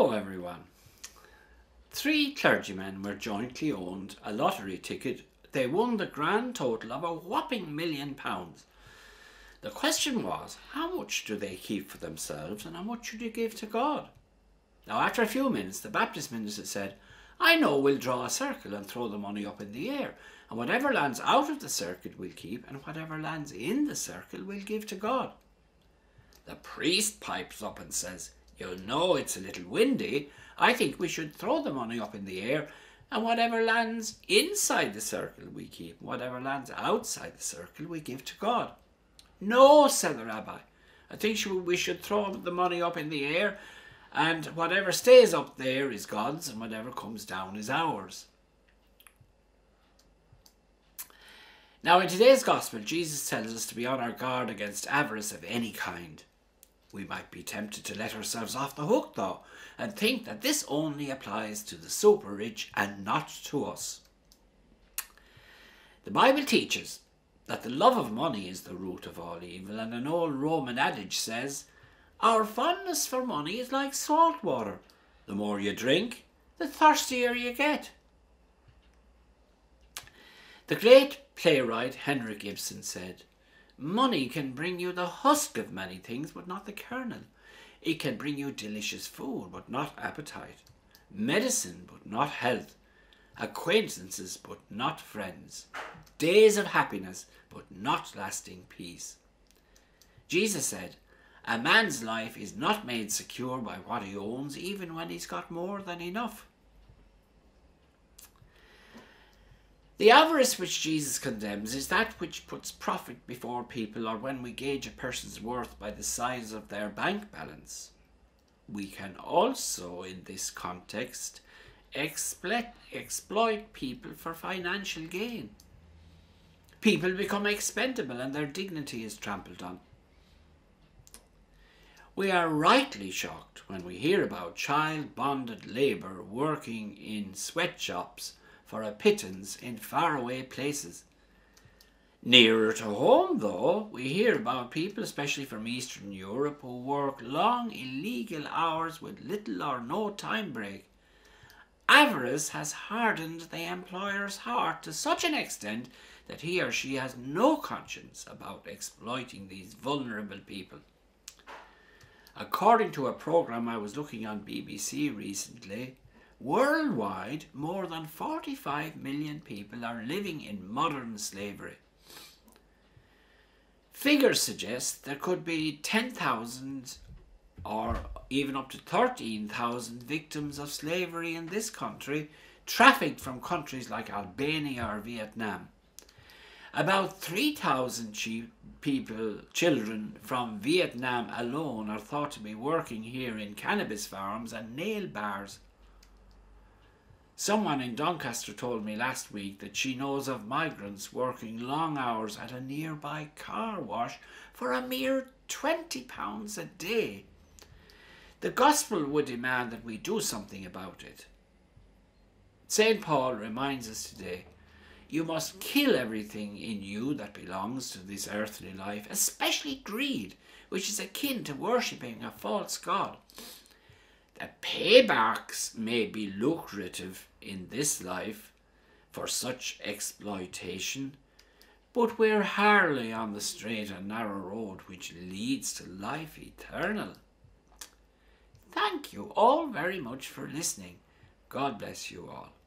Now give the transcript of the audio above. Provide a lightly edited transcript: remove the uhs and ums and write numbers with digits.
Hello everyone. Three clergymen were jointly owned a lottery ticket. They won the grand total of a whopping £1,000,000. The question was, how much do they keep for themselves and how much should you give to God? Now after a few minutes the Baptist minister said, I know we'll draw a circle and throw the money up in the air, and whatever lands out of the circle we'll keep and whatever lands in the circle we'll give to God. The priest pipes up and says, you know it's a little windy, I think we should throw the money up in the air and whatever lands inside the circle we keep, whatever lands outside the circle we give to God. No, said the rabbi, I think we should throw the money up in the air and whatever stays up there is God's and whatever comes down is ours. Now in today's gospel, Jesus tells us to be on our guard against avarice of any kind. We might be tempted to let ourselves off the hook though and think that this only applies to the super rich and not to us. The Bible teaches that the love of money is the root of all evil, and an old Roman adage says, our fondness for money is like salt water. The more you drink, the thirstier you get. The great playwright Henry Gibson said, money can bring you the husk of many things, but not the kernel. It can bring you delicious food, but not appetite. Medicine, but not health. Acquaintances, but not friends. Days of happiness, but not lasting peace. Jesus said, a man's life is not made secure by what he owns, even when he's got more than enough. The avarice which Jesus condemns is that which puts profit before people, or when we gauge a person's worth by the size of their bank balance. We can also, in this context, exploit people for financial gain. People become expendable and their dignity is trampled on. We are rightly shocked when we hear about child-bonded labour working in sweatshops for a pittance in faraway places. Nearer to home though, we hear about people, especially from Eastern Europe, who work long illegal hours with little or no time break. Avarice has hardened the employer's heart to such an extent that he or she has no conscience about exploiting these vulnerable people. According to a programme I was looking on BBC recently, worldwide, more than 45 million people are living in modern slavery. Figures suggest there could be 10,000 or even up to 13,000 victims of slavery in this country, trafficked from countries like Albania or Vietnam. About 3,000 children from Vietnam alone are thought to be working here in cannabis farms and nail bars. Someone in Doncaster told me last week that she knows of migrants working long hours at a nearby car wash for a mere £20 a day. The gospel would demand that we do something about it. St. Paul reminds us today, you must kill everything in you that belongs to this earthly life, especially greed, which is akin to worshipping a false god. The paybacks may be lucrative in this life for such exploitation, but we're hardly on the straight and narrow road which leads to life eternal. Thank you all very much for listening. God bless you all.